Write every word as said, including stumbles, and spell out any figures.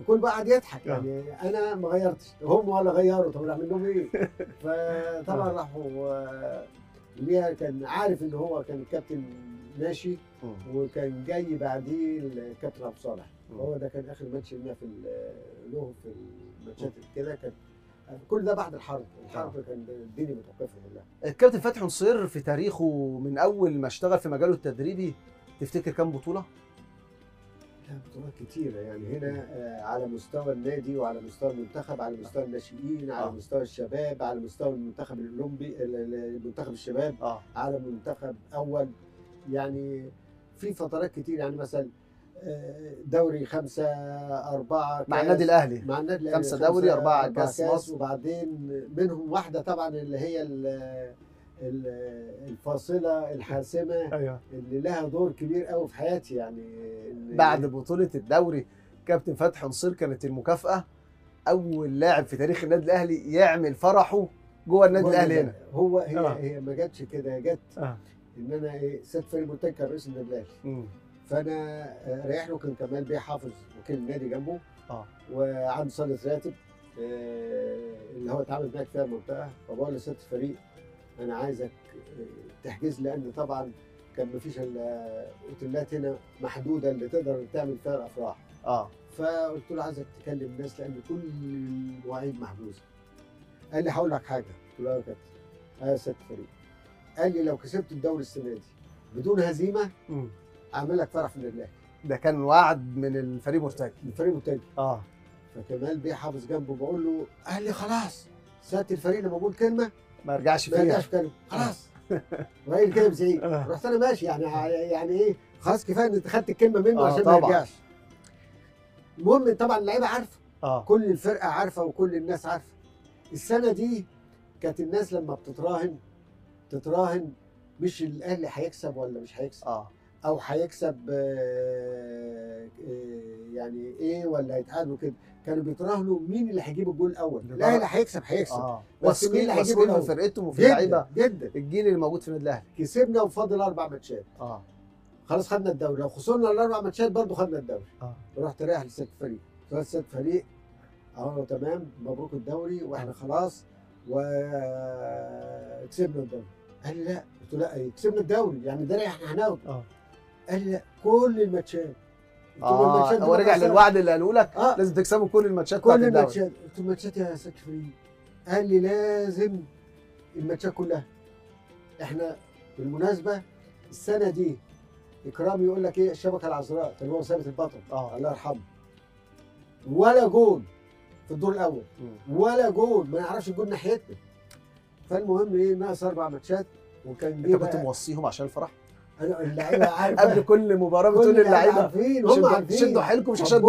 الكل بقى قاعد يضحك يعني انا ما غيرتش هم ولا غيروا، طب اعمل لهم ايه؟ فطبعا راحوا ليها، كان عارف ان هو كان الكابتن ماشي وكان جاي بعديه الكابتن عبد الصالح، هو ده كان اخر ماتش لنا في له في الماتشات كده، كان كل ده بعد الحرب، الحرب كان الدنيا متوقفه كلها. الكابتن فتحي نصير في تاريخه من اول ما اشتغل في مجاله التدريبي تفتكر كام بطوله؟ لا بطولات كتيره يعني هنا على مستوى النادي وعلى مستوى المنتخب، على مستوى الناشئين، على مستوى الشباب، على مستوى المنتخب الاولمبي منتخب الشباب، آه. على منتخب اول، يعني في فترات كتير يعني مثلا دوري خمسة أربعة مع النادي الأهلي، مع النادي الأهلي خمسة دوري أربعة كأس مصر، وبعدين منهم واحدة طبعا اللي هي الفاصلة الحاسمة اللي لها دور كبير قوي في حياتي يعني. بعد بطولة الدوري كابتن فتحي نصير كانت المكافأة أول لاعب في تاريخ النادي الأهلي يعمل فرحه جوه النادي الأهلي هنا. هو هي آه. هي ما جاتش كده، جت آه. إن أنا إيه سيد فريد مرتجي كان رئيس النادي الأهلي، فانا رايح له، كان كمال بيه حافظ وكان النادي جنبه اه وعبد الصالح راتب اللي هو اتعامل معاك فيها المنطقه، فبقول لست فريق انا عايزك تحجز، لان طبعا كان مفيش الا اوتيلات هنا محدوده اللي تقدر تعمل فيها الافراح اه فقلت له عايزك تكلم الناس لان كل المواعيد محجوزه. قال لي هقول لك حاجه، قلت له يا كابتن يا ست فريق، قال لي لو كسبت الدوري السنه دي بدون هزيمه م. اعمل لك فرح في النادي الاهلي. ده كان وعد من الفريق مرتجي. الفريق مرتجي. اه. فكمال بيه حافظ جنبه بقول له، قال لي خلاص سيادة الفريق لما بقول كلمه ما ارجعش فيها. ما ارجعش فيها. خلاص. وراجل كده بزعيق. رحت انا ماشي يعني يعني ايه خلاص كفايه ان خدت الكلمه منه آه عشان ما يرجعش. المهم طبعا اللعيبه عارفه. اه. كل الفرقه عارفه وكل الناس عارفه. السنه دي كانت الناس لما بتتراهن تتراهن مش الاهلي هيكسب ولا مش هيكسب. اه. او هيكسب يعني ايه ولا هيتعادلوا كده، كانوا بيتراهنوا مين اللي هيجيب الجول الاول، الاهلي هيكسب هيكسب آه. بس مين اللي هيجيب الجول في فرقتهم وفي اللعيبه جدا. الجيل اللي موجود في النادي الاهلي كسبنا وفاضل اربع ماتشات اه خلاص خدنا الدوري، لو خسرنا الاربع ماتشات برضه خدنا الدوري اه رحت رايح لسيادة الفريق، فسيادة الفريق اهو تمام مبروك الدوري واحنا خلاص وكسبنا الدوري. قال لي لا، قلت له لا كسبنا الدوري يعني ده احنا هناخده اه قال لا كل الماتشات. اه هو رجع للوعد اللي قالوا لك آه. لازم تكسبوا كل الماتشات بتاعت الدوري. كل الماتشات، قلت له الماتشات يا سيادة الفريق، قال لي لازم الماتشات كلها. احنا بالمناسبه السنه دي اكرامي يقول لك ايه الشبكه العذراء اللي هو ثابت البطل آه. الله يرحمه، ولا جول في الدور الاول م. ولا جول، ما نعرفش الجول ناحيتنا. فالمهم ايه ناقص اربع ماتشات وكان جه. انت كنت موصيهم عشان الفرح؟ اللعيبه عارفه قبل كل مباراه بتقول للعيبه عارفين هم عارفين شدوا حيلكم مش عشان